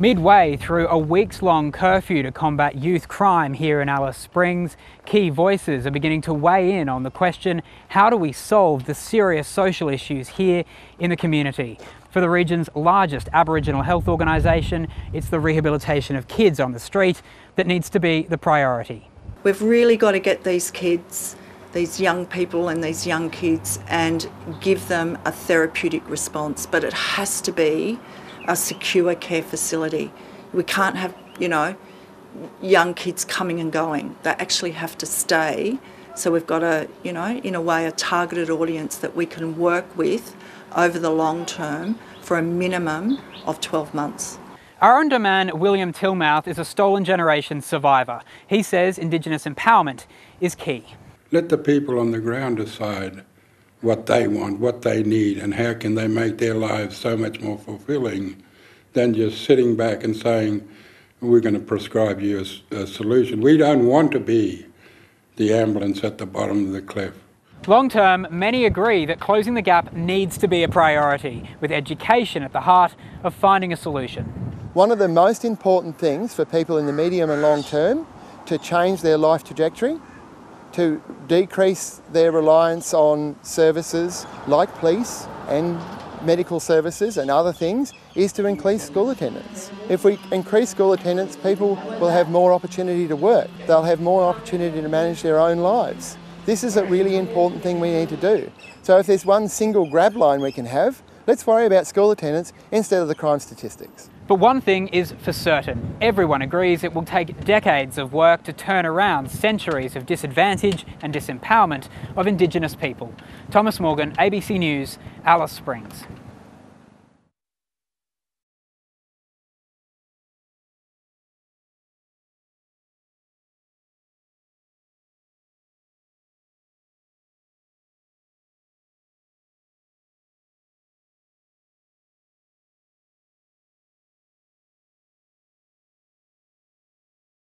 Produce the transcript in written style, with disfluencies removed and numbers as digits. Midway through a weeks-long curfew to combat youth crime here in Alice Springs, key voices are beginning to weigh in on the question, how do we solve the serious social issues here in the community? For the region's largest Aboriginal health organisation, it's the rehabilitation of kids on the street that needs to be the priority. We've really got to get these kids, these young people and these young kids, and give them a therapeutic response, but it has to be a secure care facility. We can't have, young kids coming and going. They actually have to stay. So we've got a, in a way, a targeted audience that we can work with over the long term for a minimum of 12 months. Our own man, William Tilmouth, is a Stolen Generation survivor. He says Indigenous empowerment is key. Let the people on the ground decide what they want, what they need, and how can they make their lives so much more fulfilling than just sitting back and saying, we're going to prescribe you a solution. We don't want to be the ambulance at the bottom of the cliff. Long term, many agree that closing the gap needs to be a priority, with education at the heart of finding a solution. One of the most important things for people in the medium and long term to change their life trajectory, to decrease their reliance on services like police and medical services and other things, is to increase school attendance. If we increase school attendance, people will have more opportunity to work. They'll have more opportunity to manage their own lives. This is a really important thing we need to do. So if there's one single grab line we can have, let's worry about school attendance instead of the crime statistics. But one thing is for certain. Everyone agrees it will take decades of work to turn around centuries of disadvantage and disempowerment of Indigenous people. Thomas Morgan, ABC News, Alice Springs.